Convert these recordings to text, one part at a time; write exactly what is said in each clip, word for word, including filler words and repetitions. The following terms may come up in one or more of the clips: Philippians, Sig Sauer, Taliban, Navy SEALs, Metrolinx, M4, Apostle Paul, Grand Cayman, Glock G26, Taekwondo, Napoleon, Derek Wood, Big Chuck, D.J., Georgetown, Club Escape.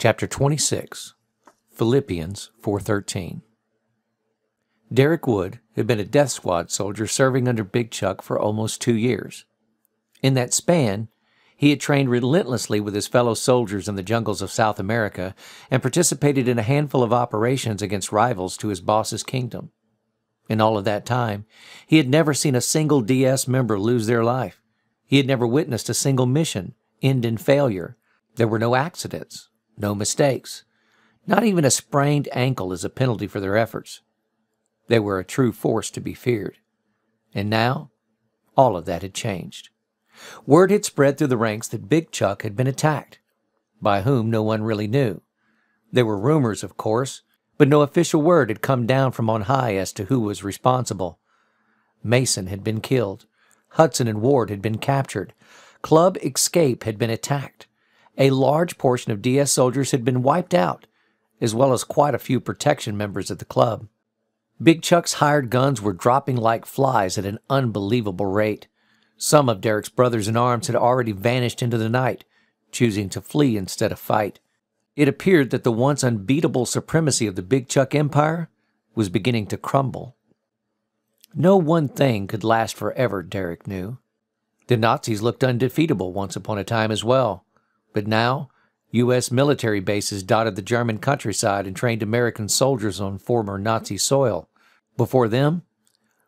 Chapter twenty-six, Philippians four thirteen. Derek Wood had been a death squad soldier serving under Big Chuck for almost two years. In that span, he had trained relentlessly with his fellow soldiers in the jungles of South America and participated in a handful of operations against rivals to his boss's kingdom. In all of that time, he had never seen a single D S member lose their life. He had never witnessed a single mission end in failure. There were no accidents, no mistakes, not even a sprained ankle as a penalty for their efforts. They were a true force to be feared. And now, all of that had changed. Word had spread through the ranks that Big Chuck had been attacked, by whom no one really knew. There were rumors, of course, but no official word had come down from on high as to who was responsible. Mason had been killed. Hudson and Ward had been captured. Club Escape had been attacked. A large portion of D S soldiers had been wiped out, as well as quite a few protection members at the club. Big Chuck's hired guns were dropping like flies at an unbelievable rate. Some of Derek's brothers in arms had already vanished into the night, choosing to flee instead of fight. It appeared that the once unbeatable supremacy of the Big Chuck Empire was beginning to crumble. No one thing could last forever, Derek knew. The Nazis looked undefeatable once upon a time as well, but now U S military bases dotted the German countryside and trained American soldiers on former Nazi soil. Before them,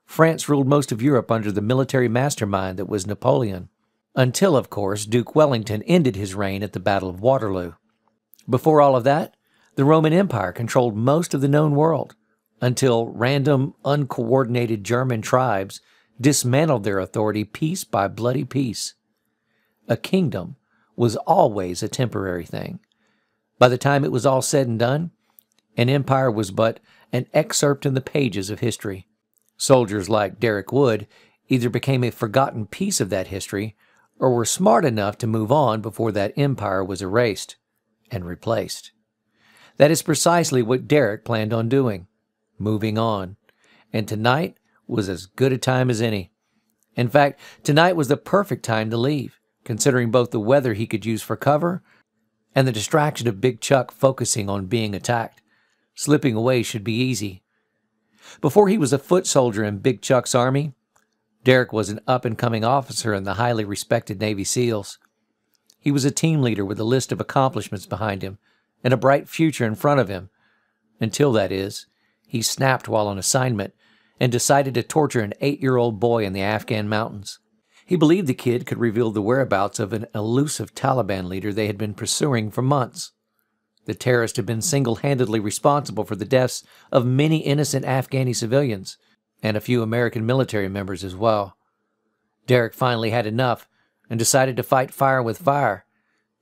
France ruled most of Europe under the military mastermind that was Napoleon, until, of course, Duke Wellington ended his reign at the Battle of Waterloo. Before all of that, the Roman Empire controlled most of the known world, until random, uncoordinated German tribes dismantled their authority piece by bloody piece. A kingdom was always a temporary thing. By the time it was all said and done, an empire was but an excerpt in the pages of history. Soldiers like Derek Wood either became a forgotten piece of that history or were smart enough to move on before that empire was erased and replaced. That is precisely what Derek planned on doing, moving on. And tonight was as good a time as any. In fact, tonight was the perfect time to leave, considering both the weather he could use for cover and the distraction of Big Chuck focusing on being attacked. Slipping away should be easy. Before he was a foot soldier in Big Chuck's army, Derek was an up-and-coming officer in the highly respected Navy SEALs. He was a team leader with a list of accomplishments behind him and a bright future in front of him. Until, that is, he snapped while on assignment and decided to torture an eight-year-old boy in the Afghan mountains. He believed the kid could reveal the whereabouts of an elusive Taliban leader they had been pursuing for months. The terrorist had been single-handedly responsible for the deaths of many innocent Afghani civilians, and a few American military members as well. Derek finally had enough and decided to fight fire with fire.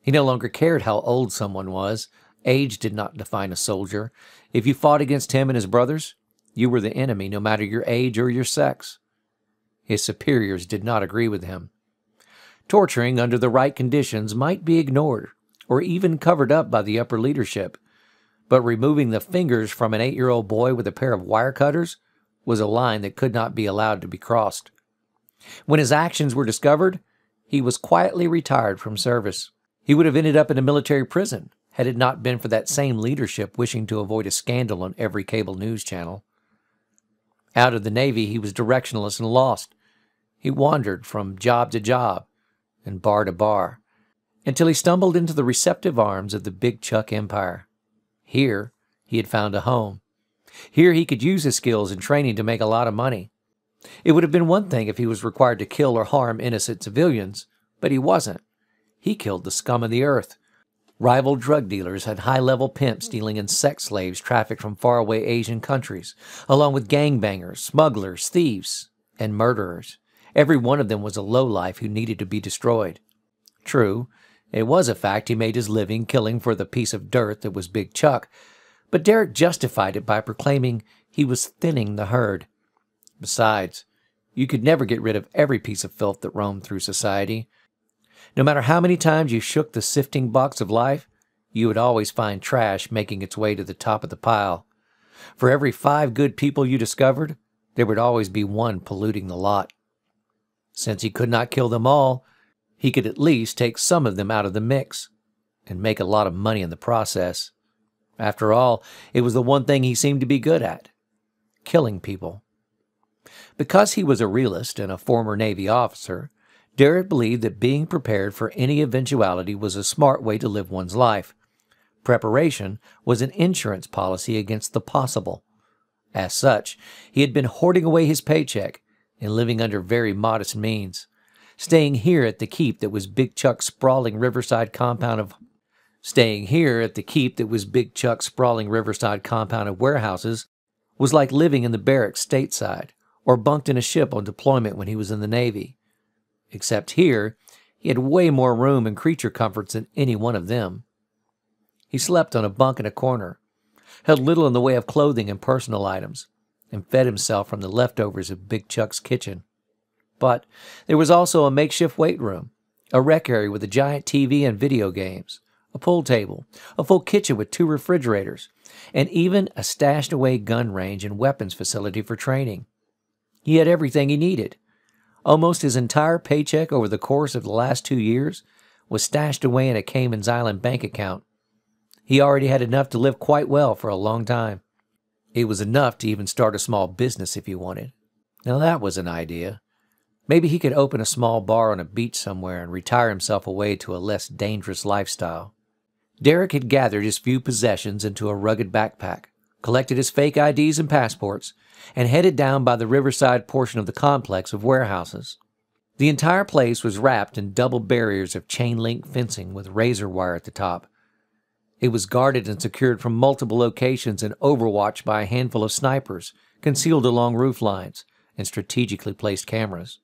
He no longer cared how old someone was. Age did not define a soldier. If you fought against him and his brothers, you were the enemy, no matter your age or your sex. His superiors did not agree with him. Torturing under the right conditions might be ignored, or even covered up by the upper leadership, but removing the fingers from an eight-year-old boy with a pair of wire cutters was a line that could not be allowed to be crossed. When his actions were discovered, he was quietly retired from service. He would have ended up in a military prison had it not been for that same leadership wishing to avoid a scandal on every cable news channel. Out of the Navy, he was directionless and lost. He wandered from job to job and bar to bar, until he stumbled into the receptive arms of the Big Chuck Empire. Here, he had found a home. Here he could use his skills and training to make a lot of money. It would have been one thing if he was required to kill or harm innocent civilians, but he wasn't. He killed the scum of the earth. Rival drug dealers had high-level pimps dealing in sex slaves trafficked from faraway Asian countries, along with gangbangers, smugglers, thieves, and murderers. Every one of them was a lowlife who needed to be destroyed. True, it was a fact he made his living killing for the piece of dirt that was Big Chuck, but Derek justified it by proclaiming he was thinning the herd. Besides, you could never get rid of every piece of filth that roamed through society. No matter how many times you shook the sifting box of life, you would always find trash making its way to the top of the pile. For every five good people you discovered, there would always be one polluting the lot. Since he could not kill them all, he could at least take some of them out of the mix, and make a lot of money in the process. After all, it was the one thing he seemed to be good at, killing people. Because he was a realist and a former Navy officer, Derek believed that being prepared for any eventuality was a smart way to live one's life. Preparation was an insurance policy against the possible. As such, he had been hoarding away his paycheck and living under very modest means, staying here at the keep that was Big Chuck's sprawling riverside compound of staying here at the keep that was Big Chuck's sprawling riverside compound of warehouses was like living in the barracks stateside or bunked in a ship on deployment when he was in the Navy. Except here, he had way more room and creature comforts than any one of them. He slept on a bunk in a corner, had little in the way of clothing and personal items, and fed himself from the leftovers of Big Chuck's kitchen. But there was also a makeshift weight room, a rec area with a giant T V and video games, a pool table, a full kitchen with two refrigerators, and even a stashed-away gun range and weapons facility for training. He had everything he needed. Almost his entire paycheck over the course of the last two years was stashed away in a Cayman's Island bank account. He already had enough to live quite well for a long time. It was enough to even start a small business if he wanted. Now that was an idea. Maybe he could open a small bar on a beach somewhere and retire himself away to a less dangerous lifestyle. Derek had gathered his few possessions into a rugged backpack, collected his fake I Ds and passports, and headed down by the riverside portion of the complex of warehouses. The entire place was wrapped in double barriers of chain-link fencing with razor wire at the top. It was guarded and secured from multiple locations and overwatched by a handful of snipers, concealed along roof lines, and strategically placed cameras.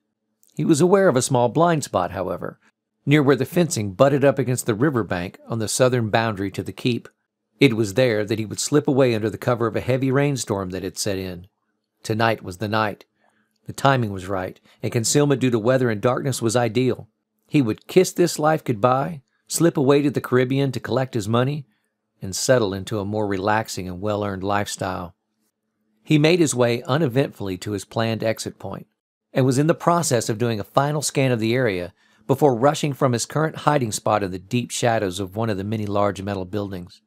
He was aware of a small blind spot, however, near where the fencing butted up against the riverbank on the southern boundary to the keep. It was there that he would slip away under the cover of a heavy rainstorm that had set in. Tonight was the night. The timing was right, and concealment due to weather and darkness was ideal. He would kiss this life goodbye, slip away to the Caribbean to collect his money, and settle into a more relaxing and well-earned lifestyle. He made his way uneventfully to his planned exit point, and was in the process of doing a final scan of the area before rushing from his current hiding spot in the deep shadows of one of the many large metal buildings.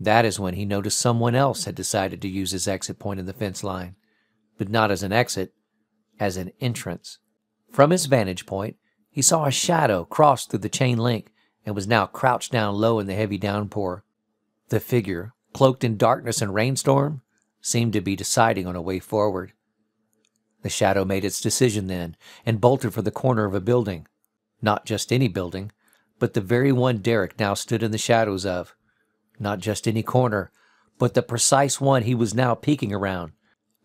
That is when he noticed someone else had decided to use his exit point in the fence line, but not as an exit, as an entrance. From his vantage point, he saw a shadow cross through the chain link and was now crouched down low in the heavy downpour. The figure, cloaked in darkness and rainstorm, seemed to be deciding on a way forward. The shadow made its decision then and bolted for the corner of a building. Not just any building, but the very one Derek now stood in the shadows of. Not just any corner, but the precise one he was now peeking around.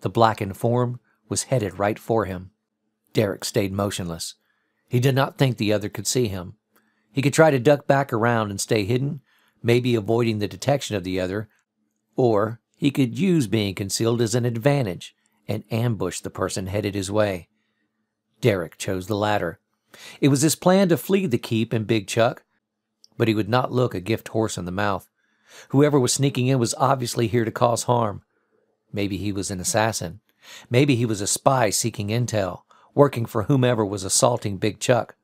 The blackened form was headed right for him. Derek stayed motionless. He did not think the other could see him. He could try to duck back around and stay hidden, maybe avoiding the detection of the other, or he could use being concealed as an advantage and ambush the person headed his way. Derek chose the latter. It was his plan to flee the keep and Big Chuck, but he would not look a gift horse in the mouth. Whoever was sneaking in was obviously here to cause harm. Maybe he was an assassin. Maybe he was a spy seeking intel, working for whomever was assaulting Big Chuck.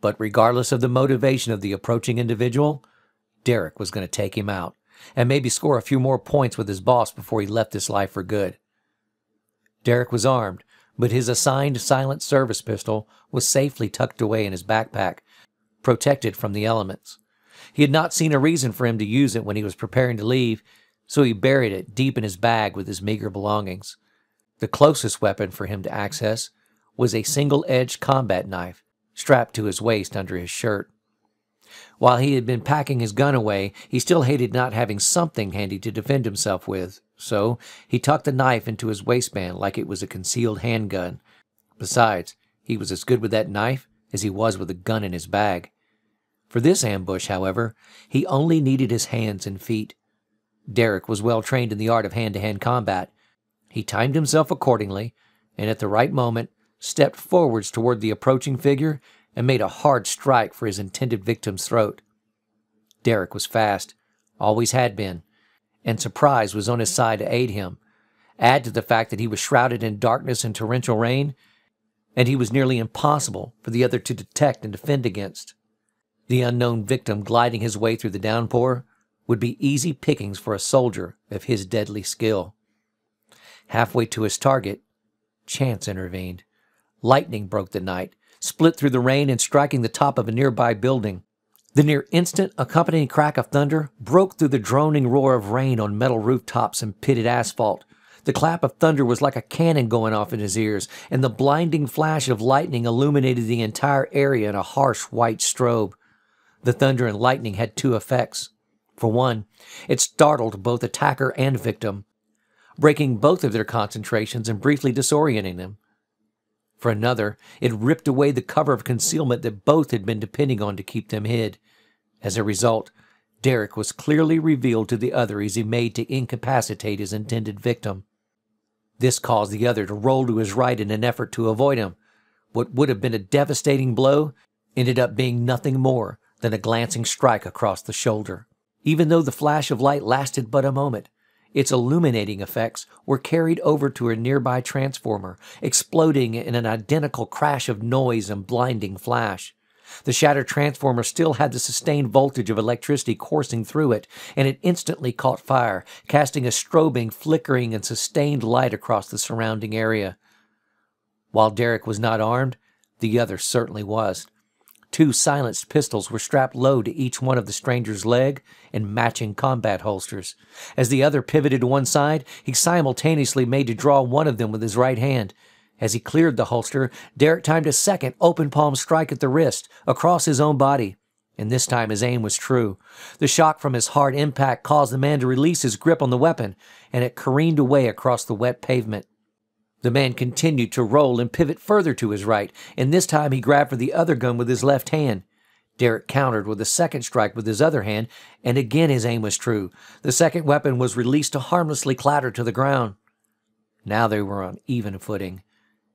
But regardless of the motivation of the approaching individual, Derek was going to take him out, and maybe score a few more points with his boss before he left this life for good. Derek was armed, but his assigned silent service pistol was safely tucked away in his backpack, protected from the elements. He had not seen a reason for him to use it when he was preparing to leave, so he buried it deep in his bag with his meager belongings. The closest weapon for him to access was a single-edged combat knife strapped to his waist under his shirt. While he had been packing his gun away, he still hated not having something handy to defend himself with, so he tucked the knife into his waistband like it was a concealed handgun. Besides, he was as good with that knife as he was with a gun in his bag. For this ambush, however, he only needed his hands and feet. Derek was well trained in the art of hand-to-hand combat. He timed himself accordingly, and at the right moment, stepped forwards toward the approaching figure and made a hard strike for his intended victim's throat. Derek was fast, always had been, and surprise was on his side to aid him. Add to the fact that he was shrouded in darkness and torrential rain, and he was nearly impossible for the other to detect and defend against. The unknown victim gliding his way through the downpour would be easy pickings for a soldier of his deadly skill. Halfway to his target, chance intervened. Lightning broke the night, split through the rain and striking the top of a nearby building. The near instant accompanying crack of thunder broke through the droning roar of rain on metal rooftops and pitted asphalt. The clap of thunder was like a cannon going off in his ears, and the blinding flash of lightning illuminated the entire area in a harsh white strobe. The thunder and lightning had two effects. For one, it startled both attacker and victim, breaking both of their concentrations and briefly disorienting them. For another, it ripped away the cover of concealment that both had been depending on to keep them hid. As a result, Derek was clearly revealed to the other as he made to incapacitate his intended victim. This caused the other to roll to his right in an effort to avoid him. What would have been a devastating blow ended up being nothing more than a glancing strike across the shoulder. Even though the flash of light lasted but a moment, its illuminating effects were carried over to a nearby transformer, exploding in an identical crash of noise and blinding flash. The shattered transformer still had the sustained voltage of electricity coursing through it, and it instantly caught fire, casting a strobing, flickering, and sustained light across the surrounding area. While Derek was not armed, the other certainly was. Two silenced pistols were strapped low to each one of the stranger's leg in matching combat holsters. As the other pivoted to one side, he simultaneously made to draw one of them with his right hand. As he cleared the holster, Derek timed a second open-palm strike at the wrist, across his own body. And this time his aim was true. The shock from his hard impact caused the man to release his grip on the weapon, and it careened away across the wet pavement. The man continued to roll and pivot further to his right, and this time he grabbed for the other gun with his left hand. Derek countered with a second strike with his other hand, and again his aim was true. The second weapon was released to harmlessly clatter to the ground. Now they were on even footing.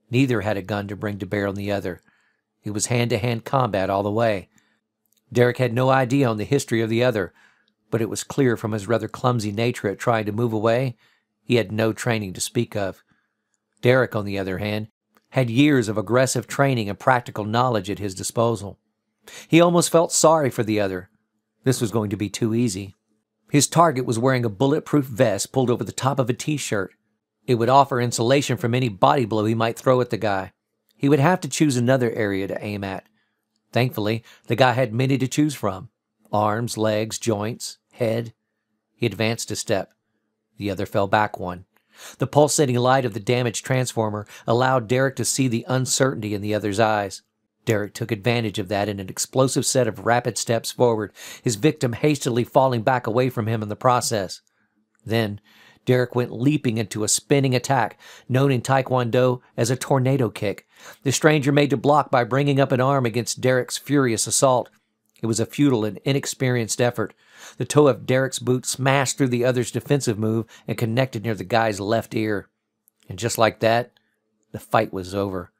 Neither had a gun to bring to bear on the other. It was hand-to-hand combat all the way. Derek had no idea on the history of the other, but it was clear from his rather clumsy nature at trying to move away, he had no training to speak of. Derek, on the other hand, had years of aggressive training and practical knowledge at his disposal. He almost felt sorry for the other. This was going to be too easy. His target was wearing a bulletproof vest pulled over the top of a t-shirt. It would offer insulation from any body blow he might throw at the guy. He would have to choose another area to aim at. Thankfully, the guy had many to choose from. Arms, legs, joints, head. He advanced a step. The other fell back one. The pulsating light of the damaged transformer allowed Derek to see the uncertainty in the other's eyes. Derek took advantage of that in an explosive set of rapid steps forward, his victim hastily falling back away from him in the process. Then, Derek went leaping into a spinning attack, known in Taekwondo as a tornado kick. The stranger made to block by bringing up an arm against Derek's furious assault. It was a futile and inexperienced effort. The toe of Derek's boot smashed through the other's defensive move and connected near the guy's left ear. And just like that, the fight was over.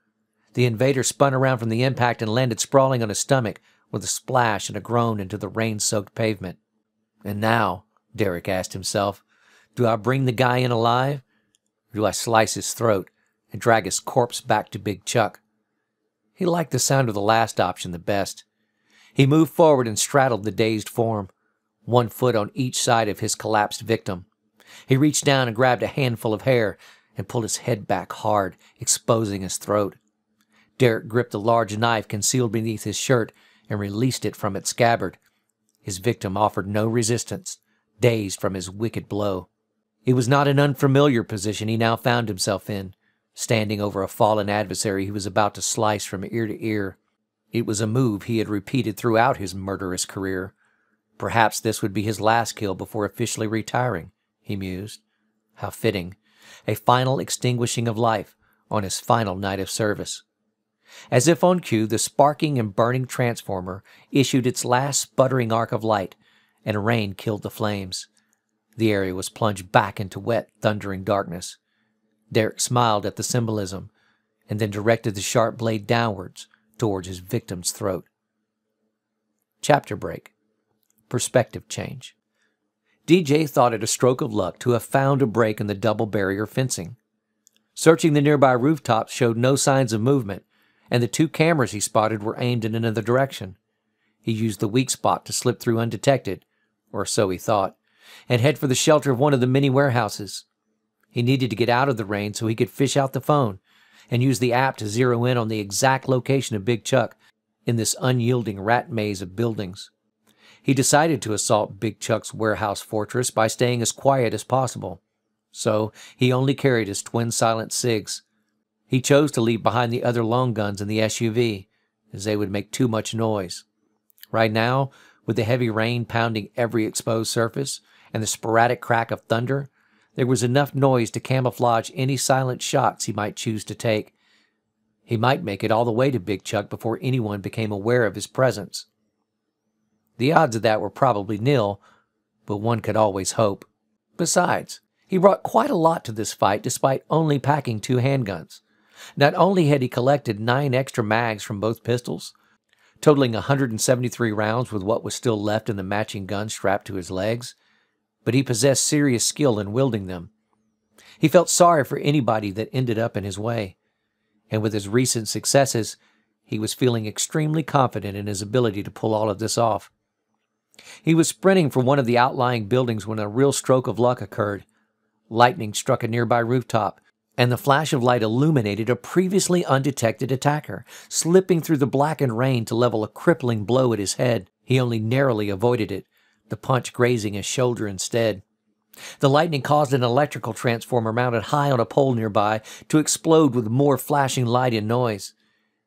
The invader spun around from the impact and landed sprawling on his stomach with a splash and a groan into the rain-soaked pavement. And now, Derek asked himself, do I bring the guy in alive, or do I slice his throat and drag his corpse back to Big Chuck? He liked the sound of the last option the best. He moved forward and straddled the dazed form, one foot on each side of his collapsed victim. He reached down and grabbed a handful of hair and pulled his head back hard, exposing his throat. Derek gripped a large knife concealed beneath his shirt and released it from its scabbard. His victim offered no resistance, dazed from his wicked blow. It was not an unfamiliar position he now found himself in, standing over a fallen adversary he was about to slice from ear to ear. It was a move he had repeated throughout his murderous career. Perhaps this would be his last kill before officially retiring, he mused. How fitting, a final extinguishing of life on his final night of service. As if on cue, the sparking and burning transformer issued its last sputtering arc of light, and rain killed the flames. The area was plunged back into wet, thundering darkness. Derek smiled at the symbolism, and then directed the sharp blade downwards towards his victim's throat. Chapter break. Perspective change. D J thought it a stroke of luck to have found a break in the double barrier fencing. Searching the nearby rooftops showed no signs of movement, and the two cameras he spotted were aimed in another direction. He used the weak spot to slip through undetected, or so he thought, and head for the shelter of one of the many warehouses. He needed to get out of the rain so he could fish out the phone and use the app to zero in on the exact location of Big Chuck in this unyielding rat maze of buildings. He decided to assault Big Chuck's warehouse fortress by staying as quiet as possible, so he only carried his twin silent SIGs. He chose to leave behind the other long guns in the S U V, as they would make too much noise. Right now, with the heavy rain pounding every exposed surface and the sporadic crack of thunder, there was enough noise to camouflage any silent shots he might choose to take. He might make it all the way to Big Chuck before anyone became aware of his presence. The odds of that were probably nil, but one could always hope. Besides, he brought quite a lot to this fight despite only packing two handguns. Not only had he collected nine extra mags from both pistols, totaling one hundred seventy-three rounds with what was still left in the matching gun strapped to his legs, but he possessed serious skill in wielding them. He felt sorry for anybody that ended up in his way, and with his recent successes, he was feeling extremely confident in his ability to pull all of this off. He was sprinting for one of the outlying buildings when a real stroke of luck occurred. Lightning struck a nearby rooftop, and the flash of light illuminated a previously undetected attacker, slipping through the blackened rain to level a crippling blow at his head. He only narrowly avoided it, the punch grazing his shoulder instead. The lightning caused an electrical transformer mounted high on a pole nearby to explode with more flashing light and noise.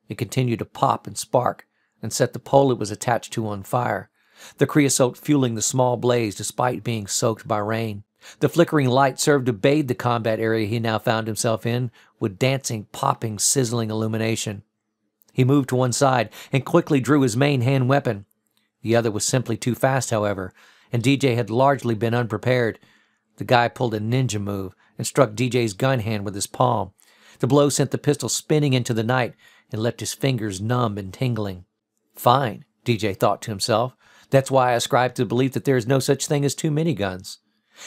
It continued to pop and spark and set the pole it was attached to on fire, the creosote fueling the small blaze despite being soaked by rain. The flickering light served to bathe the combat area he now found himself in with dancing, popping, sizzling illumination. He moved to one side and quickly drew his main hand weapon. The other was simply too fast, however, and D J had largely been unprepared. The guy pulled a ninja move and struck D J's gun hand with his palm. The blow sent the pistol spinning into the night and left his fingers numb and tingling. Fine, D J thought to himself. That's why I ascribe to the belief that there is no such thing as too many guns.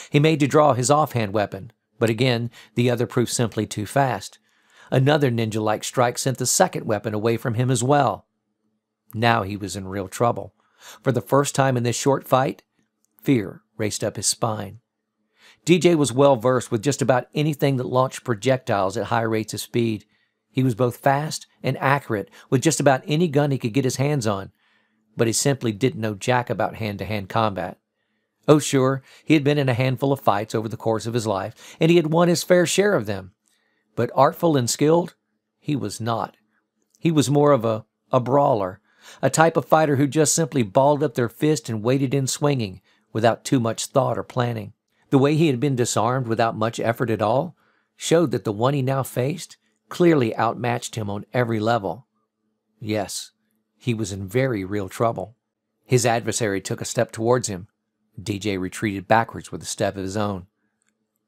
He made to draw his offhand weapon, but again, the other proved simply too fast. Another ninja-like strike sent the second weapon away from him as well. Now he was in real trouble. For the first time in this short fight, fear raced up his spine. D J was well-versed with just about anything that launched projectiles at high rates of speed. He was both fast and accurate with just about any gun he could get his hands on, but he simply didn't know jack about hand-to-hand combat. Oh, sure, he had been in a handful of fights over the course of his life, and he had won his fair share of them. But artful and skilled, he was not. He was more of a, a brawler, a type of fighter who just simply balled up their fist and waded in swinging without too much thought or planning. The way he had been disarmed without much effort at all showed that the one he now faced clearly outmatched him on every level. Yes, he was in very real trouble. His adversary took a step towards him. D J retreated backwards with a step of his own.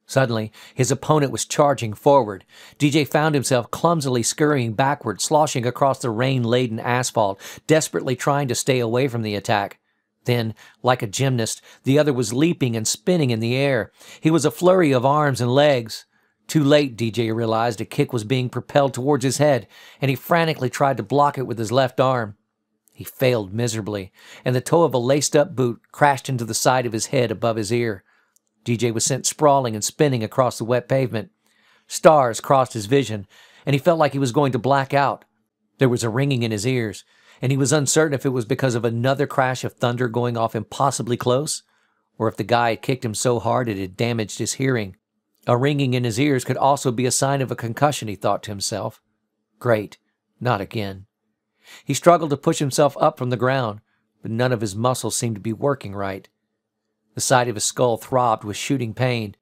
Suddenly, his opponent was charging forward. D J found himself clumsily scurrying backward, sloshing across the rain-laden asphalt, desperately trying to stay away from the attack. Then, like a gymnast, the other was leaping and spinning in the air. He was a flurry of arms and legs. Too late, D J realized a kick was being propelled towards his head, and he frantically tried to block it with his left arm. He failed miserably, and the toe of a laced-up boot crashed into the side of his head above his ear. D J was sent sprawling and spinning across the wet pavement. Stars crossed his vision, and he felt like he was going to black out. There was a ringing in his ears, and he was uncertain if it was because of another crash of thunder going off impossibly close, or if the guy had kicked him so hard it had damaged his hearing. A ringing in his ears could also be a sign of a concussion, he thought to himself. Great, not again. He struggled to push himself up from the ground, but none of his muscles seemed to be working right. The side of his skull throbbed with shooting pain,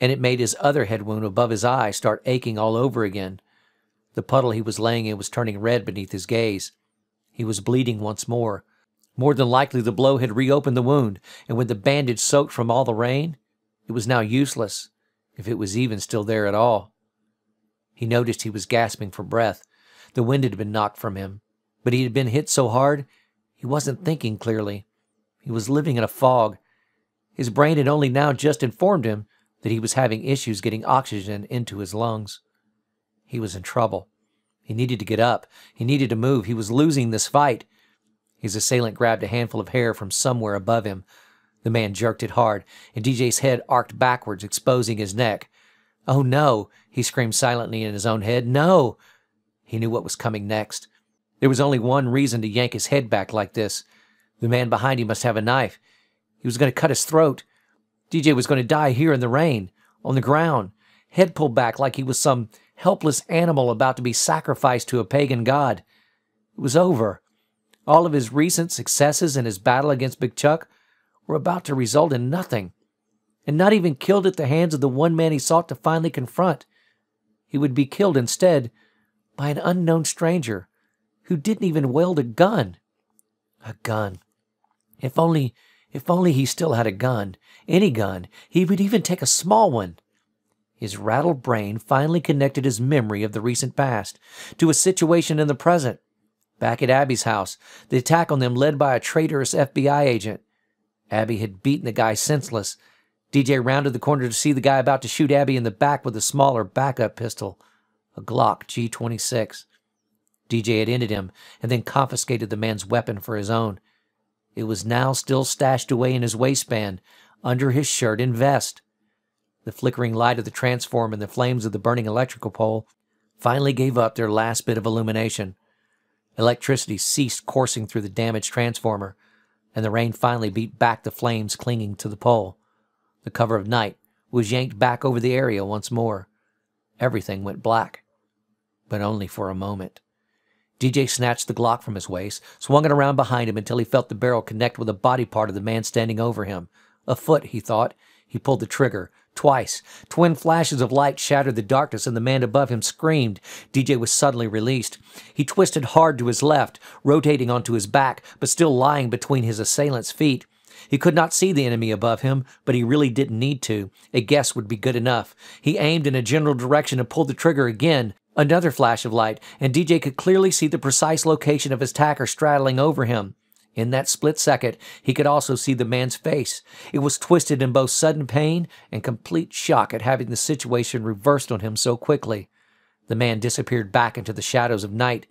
and it made his other head wound above his eye start aching all over again. The puddle he was laying in was turning red beneath his gaze. He was bleeding once more. More than likely, the blow had reopened the wound, and with the bandage soaked from all the rain, it was now useless, if it was even still there at all. He noticed he was gasping for breath. The wind had been knocked from him. But he had been hit so hard, he wasn't thinking clearly. He was living in a fog. His brain had only now just informed him that he was having issues getting oxygen into his lungs. He was in trouble. He needed to get up. He needed to move. He was losing this fight. His assailant grabbed a handful of hair from somewhere above him. The man jerked it hard, and D J's head arced backwards, exposing his neck. "Oh, no," he screamed silently in his own head. "No!" He knew what was coming next. There was only one reason to yank his head back like this. The man behind him must have a knife. He was going to cut his throat. D J was going to die here in the rain, on the ground, head pulled back like he was some helpless animal about to be sacrificed to a pagan god. It was over. All of his recent successes in his battle against Big Chuck were about to result in nothing, and not even killed at the hands of the one man he sought to finally confront. He would be killed instead by an unknown stranger who didn't even wield a gun. A gun. If only, if only he still had a gun. Any gun. He would even take a small one. His rattled brain finally connected his memory of the recent past to a situation in the present. Back at Abby's house, the attack on them led by a traitorous F B I agent. Abby had beaten the guy senseless. D J rounded the corner to see the guy about to shoot Abby in the back with a smaller backup pistol, a Glock G twenty-six. D J had ended him and then confiscated the man's weapon for his own. It was now still stashed away in his waistband, under his shirt and vest. The flickering light of the transform and the flames of the burning electrical pole finally gave up their last bit of illumination. Electricity ceased coursing through the damaged transformer, and the rain finally beat back the flames clinging to the pole. The cover of night was yanked back over the area once more. Everything went black, but only for a moment. D J snatched the Glock from his waist, swung it around behind him until he felt the barrel connect with a body part of the man standing over him. A foot, he thought. He pulled the trigger. Twice. Twin flashes of light shattered the darkness, and the man above him screamed. D J was suddenly released. He twisted hard to his left, rotating onto his back, but still lying between his assailant's feet. He could not see the enemy above him, but he really didn't need to. A guess would be good enough. He aimed in a general direction and pulled the trigger again. Another flash of light, and D J could clearly see the precise location of his attacker straddling over him. In that split second, he could also see the man's face. It was twisted in both sudden pain and complete shock at having the situation reversed on him so quickly. The man disappeared back into the shadows of night.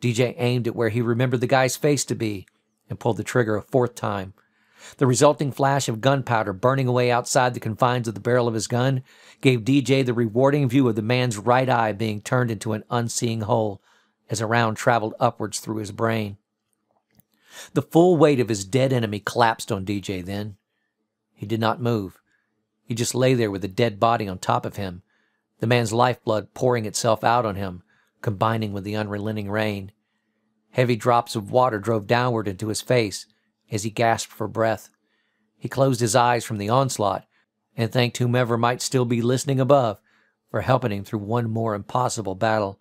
D J aimed at where he remembered the guy's face to be and pulled the trigger a fourth time. The resulting flash of gunpowder burning away outside the confines of the barrel of his gun gave D J the rewarding view of the man's right eye being turned into an unseeing hole as a round traveled upwards through his brain. The full weight of his dead enemy collapsed on D J then. He did not move. He just lay there with the dead body on top of him, the man's lifeblood pouring itself out on him, combining with the unrelenting rain. Heavy drops of water drove downward into his face, as he gasped for breath. He closed his eyes from the onslaught and thanked whomever might still be listening above for helping him through one more impossible battle.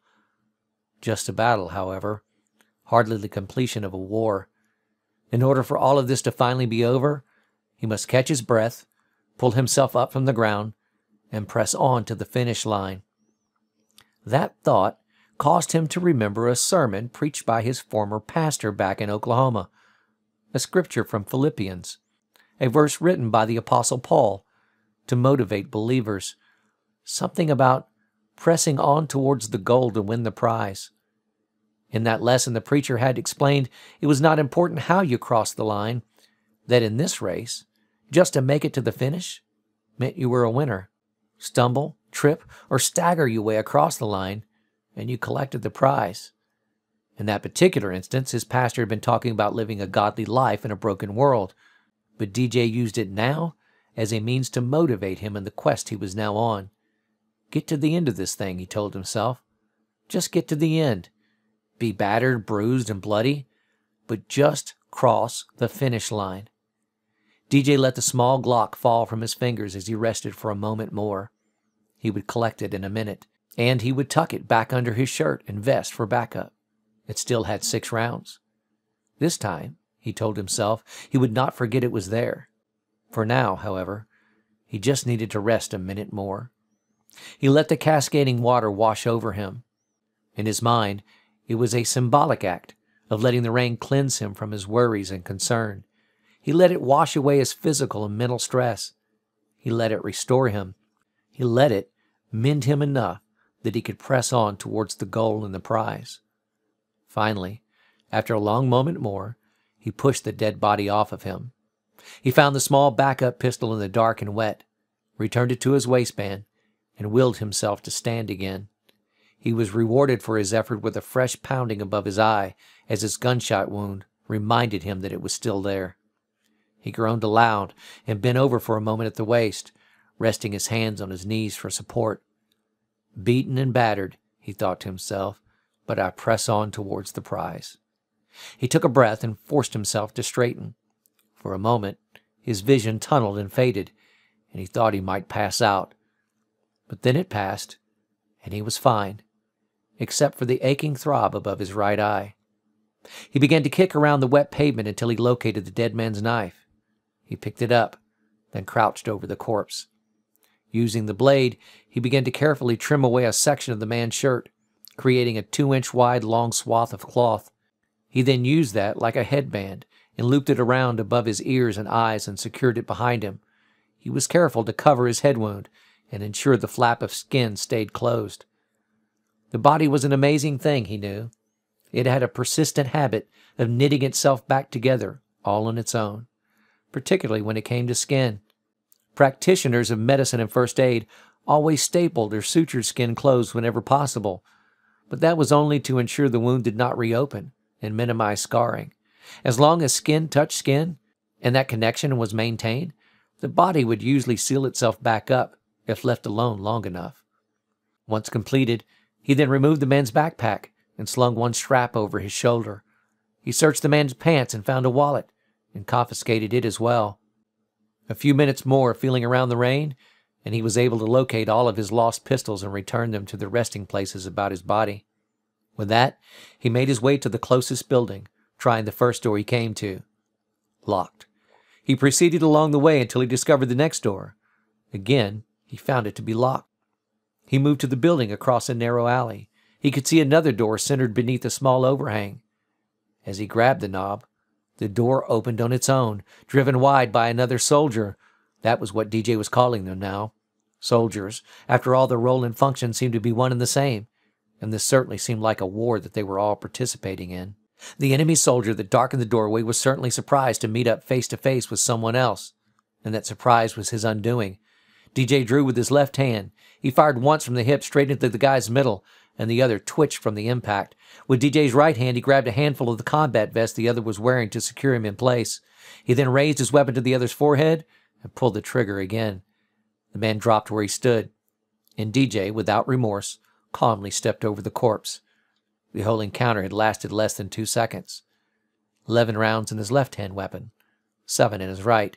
Just a battle, however, hardly the completion of a war. In order for all of this to finally be over, he must catch his breath, pull himself up from the ground, and press on to the finish line. That thought caused him to remember a sermon preached by his former pastor back in Oklahoma. A scripture from Philippians, a verse written by the Apostle Paul to motivate believers, something about pressing on towards the goal to win the prize. In that lesson, the preacher had explained it was not important how you crossed the line, that in this race, just to make it to the finish meant you were a winner. Stumble, trip, or stagger your way across the line, and you collected the prize. In that particular instance, his pastor had been talking about living a godly life in a broken world, but D J used it now as a means to motivate him in the quest he was now on. Get to the end of this thing, he told himself. Just get to the end. Be battered, bruised, and bloody, but just cross the finish line. D J let the small Glock fall from his fingers as he rested for a moment more. He would collect it in a minute, and he would tuck it back under his shirt and vest for backup. It still had six rounds. This time, he told himself, he would not forget it was there. For now, however, he just needed to rest a minute more. He let the cascading water wash over him. In his mind, it was a symbolic act of letting the rain cleanse him from his worries and concern. He let it wash away his physical and mental stress. He let it restore him. He let it mend him enough that he could press on towards the goal and the prize. Finally, after a long moment more, He pushed the dead body off of him. He found the small backup pistol in the dark and wet, returned it to his waistband, and willed himself to stand again. He was rewarded for his effort with a fresh pounding above his eye as his gunshot wound reminded him that it was still there. He groaned aloud and bent over for a moment at the waist, resting his hands on his knees for support. Beaten and battered, he thought to himself, but I press on towards the prize. He took a breath and forced himself to straighten. For a moment, his vision tunneled and faded, and he thought he might pass out. But then it passed, and he was fine, except for the aching throb above his right eye. He began to kick around the wet pavement until he located the dead man's knife. He picked it up, then crouched over the corpse. Using the blade, he began to carefully trim away a section of the man's shirt, creating a two-inch wide long swath of cloth. He then used that like a headband and looped it around above his ears and eyes and secured it behind him. He was careful to cover his head wound and ensured the flap of skin stayed closed. The body was an amazing thing, he knew. It had a persistent habit of knitting itself back together all on its own, particularly when it came to skin. Practitioners of medicine and first aid always stapled or sutured skin closed whenever possible, but that was only to ensure the wound did not reopen and minimize scarring. As long as skin touched skin and that connection was maintained, the body would usually seal itself back up if left alone long enough. Once completed, he then removed the man's backpack and slung one strap over his shoulder. He searched the man's pants and found a wallet and confiscated it as well. A few minutes more of feeling around the rain, and he was able to locate all of his lost pistols and return them to their resting places about his body. With that, he made his way to the closest building, trying the first door he came to. Locked. He proceeded along the way until he discovered the next door. Again, he found it to be locked. He moved to the building across a narrow alley. He could see another door centered beneath a small overhang. As he grabbed the knob, the door opened on its own, driven wide by another soldier. That was what D J was calling them now. Soldiers. After all, their role and function seemed to be one and the same, and this certainly seemed like a war that they were all participating in. The enemy soldier that darkened the doorway was certainly surprised to meet up face to face with someone else, and that surprise was his undoing. D J drew with his left hand. He fired once from the hip straight into the guy's middle, and the other twitched from the impact. With D J's right hand, he grabbed a handful of the combat vest the other was wearing to secure him in place. He then raised his weapon to the other's forehead and pulled the trigger again. The man dropped where he stood, and D J, without remorse, calmly stepped over the corpse. The whole encounter had lasted less than two seconds. Eleven rounds in his left-hand weapon, seven in his right.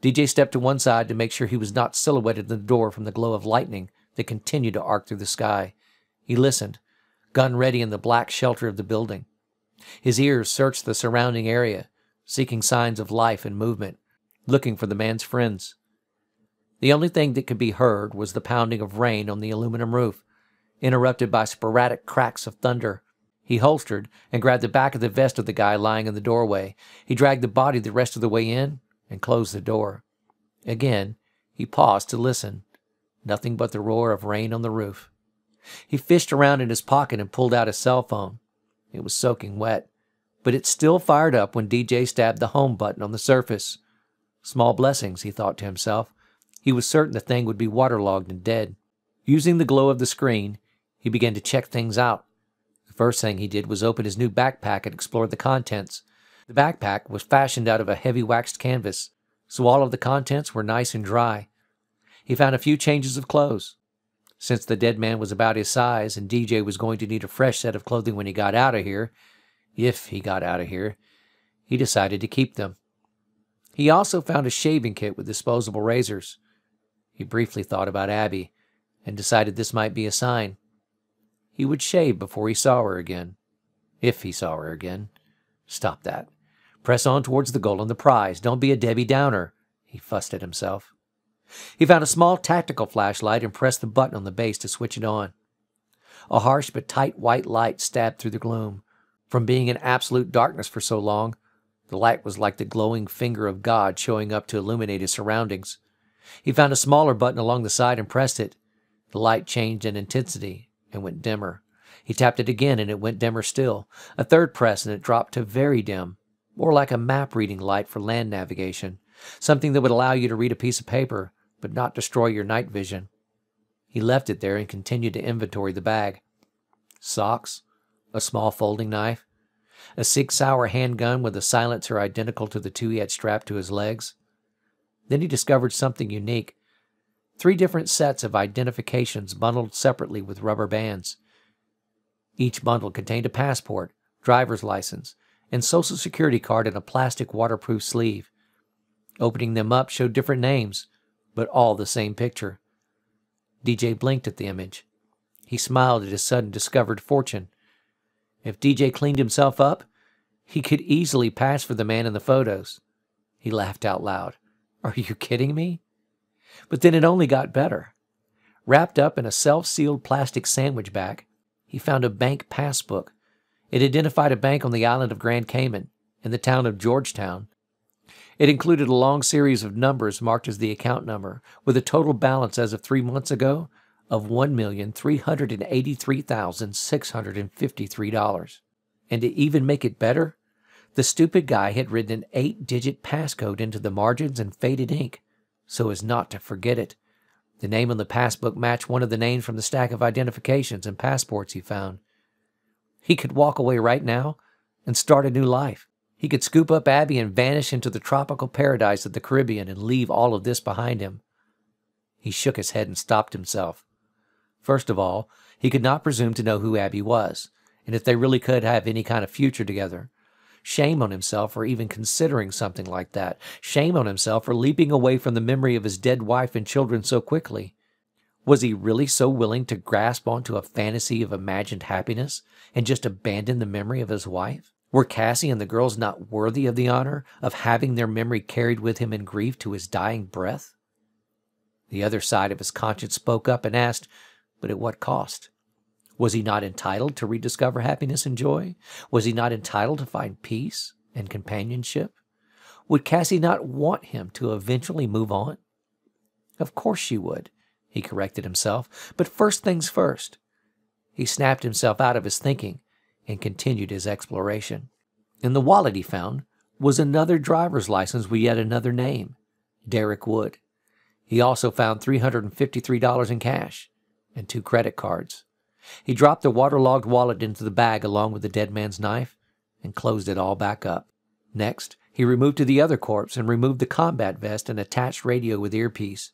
D J stepped to one side to make sure he was not silhouetted in the door from the glow of lightning that continued to arc through the sky. He listened, gun ready in the black shelter of the building. His ears searched the surrounding area, seeking signs of life and movement, looking for the man's friends. The only thing that could be heard was the pounding of rain on the aluminum roof, interrupted by sporadic cracks of thunder. He holstered and grabbed the back of the vest of the guy lying in the doorway. He dragged the body the rest of the way in and closed the door. Again, he paused to listen. Nothing but the roar of rain on the roof. He fished around in his pocket and pulled out his cell phone. It was soaking wet, but it still fired up when D J stabbed the home button on the surface. Small blessings, he thought to himself. He was certain the thing would be waterlogged and dead. Using the glow of the screen, he began to check things out. The first thing he did was open his new backpack and explore the contents. The backpack was fashioned out of a heavy waxed canvas, so all of the contents were nice and dry. He found a few changes of clothes. Since the dead man was about his size and D J was going to need a fresh set of clothing when he got out of here, if he got out of here, he decided to keep them. He also found a shaving kit with disposable razors. He briefly thought about Abby and decided this might be a sign. He would shave before he saw her again. If he saw her again. Stop that. Press on towards the goal and the prize. Don't be a Debbie Downer, he fussed at himself. He found a small tactical flashlight and pressed the button on the base to switch it on. A harsh but tight white light stabbed through the gloom. From being in absolute darkness for so long, the light was like the glowing finger of God showing up to illuminate his surroundings. He found a smaller button along the side and pressed it. The light changed in intensity and went dimmer. He tapped it again, and it went dimmer still. A third press, and it dropped to very dim. more like a map reading light for land navigation, something that would allow you to read a piece of paper but not destroy your night vision. He left it there and continued to inventory the bag. Socks, a small folding knife, a Sig Sauer handgun with a silencer identical to the two he had strapped to his legs. Then he discovered something unique. Three different sets of identifications bundled separately with rubber bands. Each bundle contained a passport, driver's license, and social security card in a plastic waterproof sleeve. Opening them up showed different names, but all the same picture. D J blinked at the image. He smiled at his sudden discovered fortune. If D J cleaned himself up, he could easily pass for the man in the photos. He laughed out loud. Are you kidding me? But then it only got better. Wrapped up in a self-sealed plastic sandwich bag, he found a bank passbook. It identified a bank on the island of Grand Cayman, in the town of Georgetown. It included a long series of numbers marked as the account number, with a total balance as of three months ago of one million three hundred eighty-three thousand six hundred fifty-three dollars. And to even make it better, the stupid guy had written an eight-digit passcode into the margins in faded ink, so as not to forget it. The name on the passbook matched one of the names from the stack of identifications and passports he found. He could walk away right now and start a new life. He could scoop up Abby and vanish into the tropical paradise of the Caribbean and leave all of this behind him. He shook his head and stopped himself. First of all, he could not presume to know who Abby was, and if they really could have any kind of future together. Shame on himself for even considering something like that. Shame on himself for leaping away from the memory of his dead wife and children so quickly. Was he really so willing to grasp onto a fantasy of imagined happiness and just abandon the memory of his wife? Were Cassie and the girls not worthy of the honor of having their memory carried with him in grief to his dying breath? The other side of his conscience spoke up and asked, but at what cost? Was he not entitled to rediscover happiness and joy? Was he not entitled to find peace and companionship? Would Cassie not want him to eventually move on? Of course she would, he corrected himself, but first things first. He snapped himself out of his thinking and continued his exploration. In the wallet he found was another driver's license with yet another name, Derek Wood. He also found three hundred fifty-three dollars in cash and two credit cards. He dropped the waterlogged wallet into the bag along with the dead man's knife and closed it all back up. Next, he removed to the other corpse and removed the combat vest and attached radio with earpiece.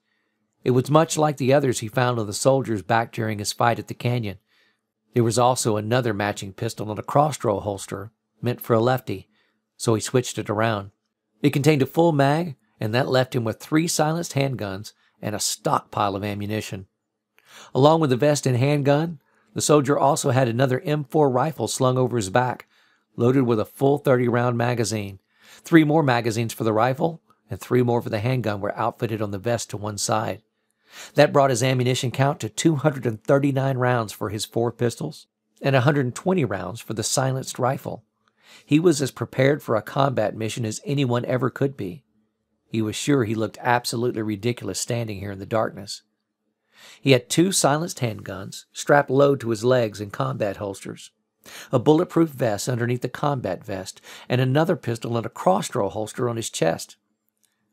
It was much like the others he found on the soldiers back during his fight at the canyon. There was also another matching pistol on a cross-draw holster, meant for a lefty, so he switched it around. It contained a full mag, and that left him with three silenced handguns and a stockpile of ammunition. Along with the vest and handgun, the soldier also had another M four rifle slung over his back, loaded with a full thirty round magazine. Three more magazines for the rifle, and three more for the handgun were outfitted on the vest to one side. That brought his ammunition count to two hundred thirty-nine rounds for his four pistols and one hundred twenty rounds for the silenced rifle. He was as prepared for a combat mission as anyone ever could be. He was sure he looked absolutely ridiculous standing here in the darkness. He had two silenced handguns strapped low to his legs in combat holsters, a bulletproof vest underneath the combat vest, and another pistol and a cross-draw holster on his chest.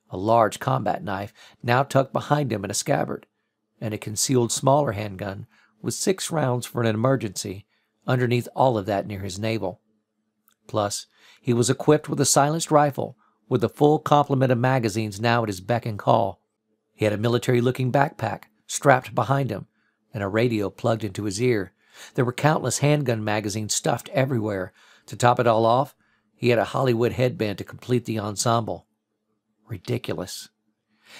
A large combat knife now tucked behind him in a scabbard, and a concealed smaller handgun with six rounds for an emergency underneath all of that near his navel. Plus, he was equipped with a silenced rifle with a full complement of magazines now at his beck and call. He had a military-looking backpack strapped behind him and a radio plugged into his ear. There were countless handgun magazines stuffed everywhere. To top it all off, he had a Hollywood headband to complete the ensemble. Ridiculous.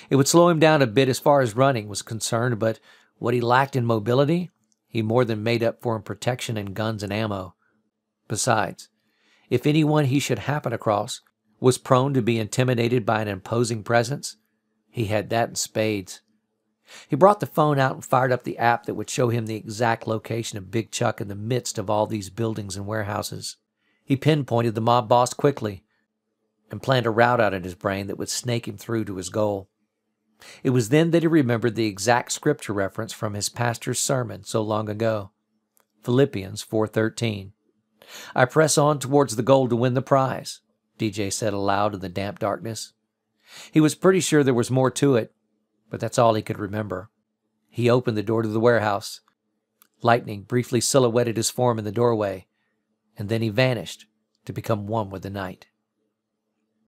It would slow him down a bit as far as running was concerned, but what he lacked in mobility, he more than made up for in protection and guns and ammo. Besides, if anyone he should happen across was prone to be intimidated by an imposing presence, he had that in spades. He brought the phone out and fired up the app that would show him the exact location of Big Chuck in the midst of all these buildings and warehouses. He pinpointed the mob boss quickly and planned a route out in his brain that would snake him through to his goal. It was then that he remembered the exact scripture reference from his pastor's sermon so long ago, Philippians four thirteen. I press on towards the goal to win the prize, D J said aloud in the damp darkness. He was pretty sure there was more to it, but that's all he could remember. He opened the door to the warehouse. Lightning briefly silhouetted his form in the doorway, and then he vanished to become one with the night.